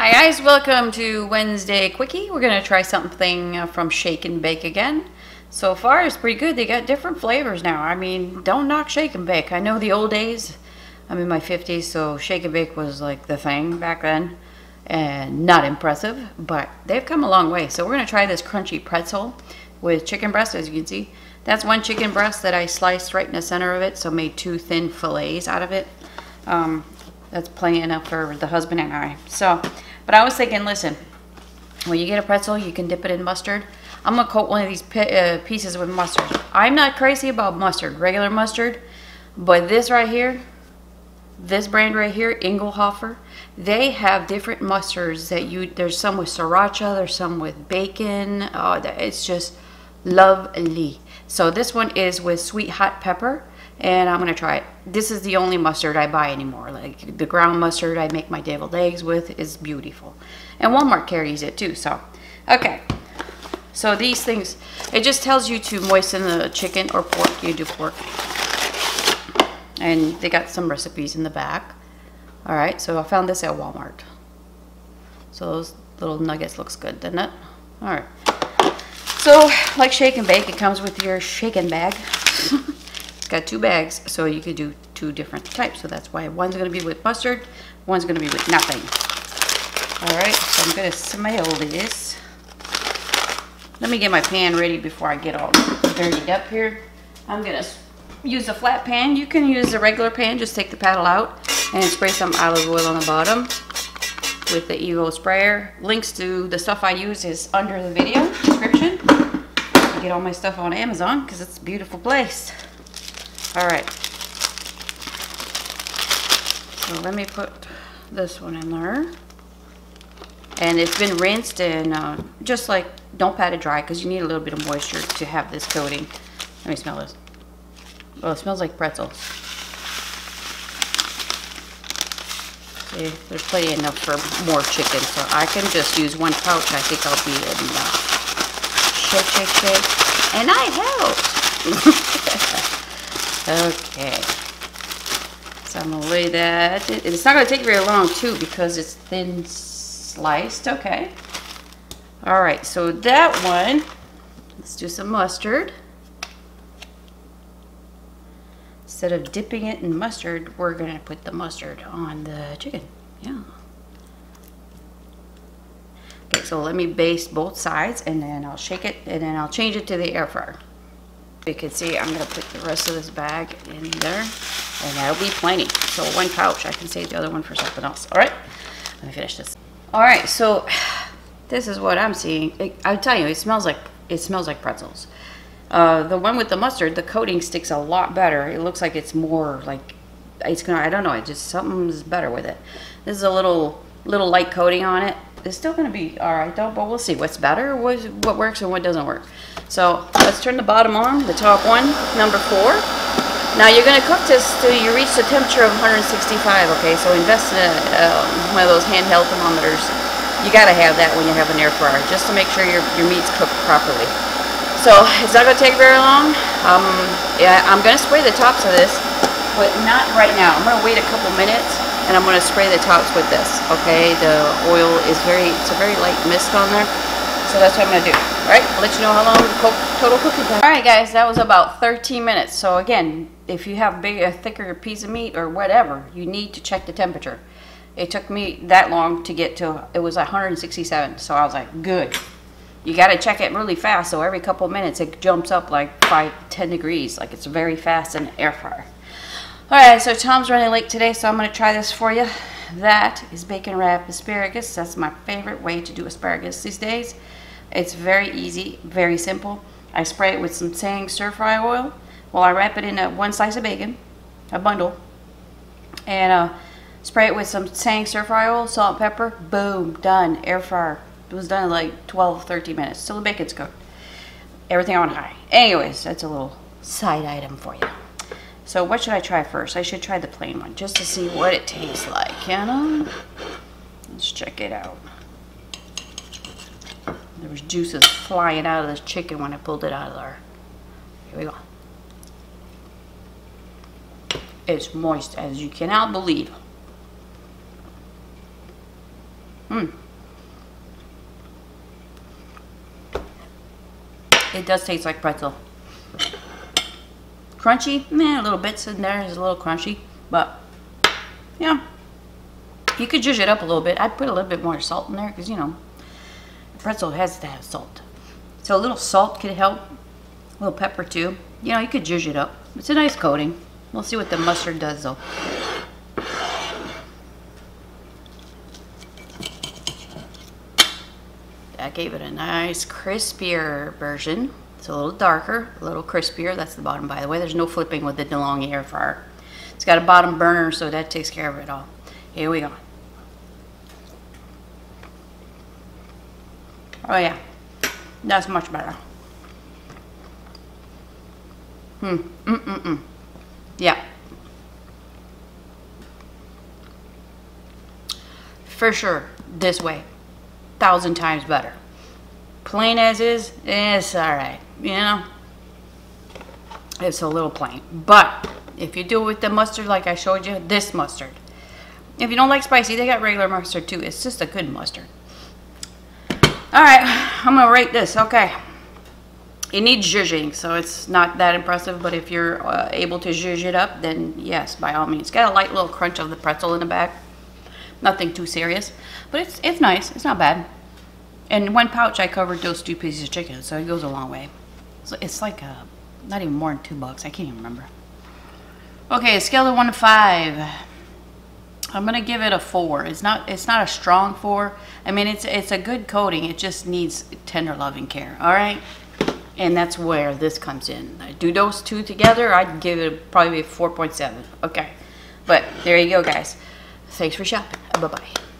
Hi guys, welcome to Wednesday Quickie. We're gonna try something from Shake and Bake again. So far it's pretty good. They got different flavors now. I mean, don't knock Shake and Bake. I know the old days, I'm in my 50s, so Shake and Bake was like the thing back then. And not impressive, but they've come a long way. So we're gonna try this crunchy pretzel with chicken breast, as you can see. That's one chicken breast that I sliced right in the center of it, so made two thin fillets out of it. That's plenty enough for the husband and I. So, but I was thinking, listen, when you get a pretzel, you can dip it in mustard. I'm gonna coat one of these pieces with mustard. I'm not crazy about mustard, regular mustard, but this right here, this brand right here, Inglehoffer, they have different mustards that you, there's some with sriracha, there's some with bacon. Oh, it's just lovely. So this one is with sweet hot pepper. And I'm gonna try it. This is the only mustard I buy anymore. Like the ground mustard I make my deviled eggs with is beautiful. And Walmart carries it too, so. Okay, so these things, it just tells you to moisten the chicken or pork, you do pork. And they got some recipes in the back. All right, so I found this at Walmart. So those little nuggets looks good, doesn't it? All right. So like Shake and Bake, it comes with your shaken bag. Got two bags, so you could do two different types. So that's why one's gonna be with mustard, one's gonna be with nothing. All right, so I'm gonna smell this. Let me get my pan ready before I get all dirtied up here. I'm gonna use a flat pan. You can use a regular pan, just take the paddle out and spray some olive oil on the bottom with the Evo sprayer. Links to the stuff I use is under the video description. I get all my stuff on Amazon because it's a beautiful place. All right, so let me put this one in there. And it's been rinsed and just like, don't pat it dry because you need a little bit of moisture to have this coating. Let me smell this. Oh, it smells like pretzels. See, there's plenty enough for more chicken. So I can just use one pouch. I think I'll be enough. Shake, shake, shake. And I helped. Okay, so I'm gonna lay that. It's not gonna take very long too because it's thin sliced, okay. All right, so that one, let's do some mustard. Instead of dipping it in mustard, we're gonna put the mustard on the chicken, yeah. Okay, so let me baste both sides and then I'll shake it and then I'll change it to the air fryer. You can see I'm going to put the rest of this bag in there and that'll be plenty. So one pouch, I can save the other one for something else. All right, let me finish this. All right, so this is what I'm seeing. I'll tell you, it smells like pretzels. The one with the mustard, the coating sticks a lot better. It looks like it's more like it's gonna, I don't know, it just something's better with it. This is a little light coating on it. It's still gonna be all right though, but we'll see what's better, what works and what doesn't work. So let's turn the bottom on, the top one, number 4. Now you're gonna cook this till you reach the temperature of 165, okay? So invest in one of those handheld thermometers. You gotta have that when you have an air fryer, just to make sure your meat's cooked properly. So it's not gonna take very long. Yeah, I'm gonna spray the tops of this, but not right now. I'm gonna wait a couple minutes and I'm gonna spray the tops with this, okay? The oil is it's a very light mist on there. So that's what I'm gonna do. All right, I'll let you know how long the total cooking time. All right guys, that was about 13 minutes. So again, if you have a thicker piece of meat or whatever, you need to check the temperature. It took me that long to get to, it was 167. So I was like, good. You gotta check it really fast. So every couple of minutes, it jumps up like 5-10 degrees. Like it's very fast in the air fryer. All right, so Tom's running late today, so I'm gonna try this for you. That is bacon wrapped asparagus. That's my favorite way to do asparagus these days. It's very easy, very simple. I spray it with some Tsang stir fry oil. Well, I wrap it in one slice of bacon, a bundle, and spray it with some Tsang stir fry oil, salt and pepper, boom, done, air fryer. It was done in like 12, 13 minutes. Still the bacon's cooked. Everything on high. Anyways, that's a little side item for you. So what should I try first? I should try the plain one just to see what it tastes like, you know? Let's check it out. There was juices flying out of this chicken when I pulled it out of there. Here we go. It's moist as you cannot believe. It does taste like pretzel. Crunchy, a little bits in there is a little crunchy, but yeah, you could judge it up a little bit. I'd put a little bit more salt in there because, you know, pretzel has to have salt. So a little salt could help, a little pepper too. You know, you could judge it up. It's a nice coating. We'll see what the mustard does though. That gave it a nice crispier version. It's a little darker, a little crispier. That's the bottom, by the way. There's no flipping with the DeLonghi air fryer. It's got a bottom burner, so that takes care of it all. Here we go. Oh yeah, that's much better. Yeah. For sure, this way. 1,000 times better. Plain as is, it's alright, you know? It's a little plain. But if you do it with the mustard like I showed you, this mustard. If you don't like spicy, they got regular mustard too. It's just a good mustard. Alright, I'm gonna rate this, okay. It needs zhuzhing, so it's not that impressive, but if you're able to zhuzh it up, then yes, by all means. It's got a light little crunch of the pretzel in the back. Nothing too serious, but it's nice. It's not bad. And one pouch, I covered those two pieces of chicken, so it goes a long way. So it's like a, not even more than $2. I can't even remember. Okay, scale of 1 to 5. I'm gonna give it a 4. It's not a strong 4. I mean, it's a good coating. It just needs tender loving care. All right, and that's where this comes in. I do those two together, I'd give it probably a 4.7. Okay, but there you go, guys. Thanks for shopping. Bye-bye.